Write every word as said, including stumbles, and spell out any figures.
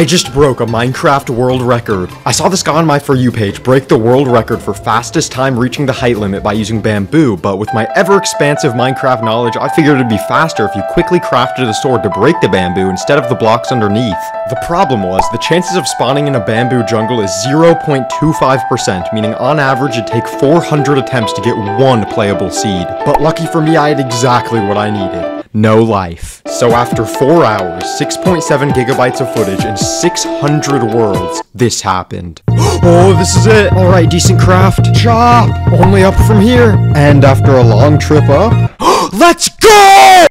I just broke a Minecraft world record. I saw this guy on my For You page break the world record for fastest time reaching the height limit by using bamboo, but with my ever-expansive Minecraft knowledge, I figured it'd be faster if you quickly crafted a sword to break the bamboo instead of the blocks underneath. The problem was, the chances of spawning in a bamboo jungle is zero point two five percent, meaning on average it'd take four hundred attempts to get one playable seed. But lucky for me, I had exactly what I needed. No life. So after four hours, six point seven gigabytes of footage, and six hundred worlds, this happened. Oh, this is it. All right, decent craft. Chop! Only up from here. And after a long trip up, let's go!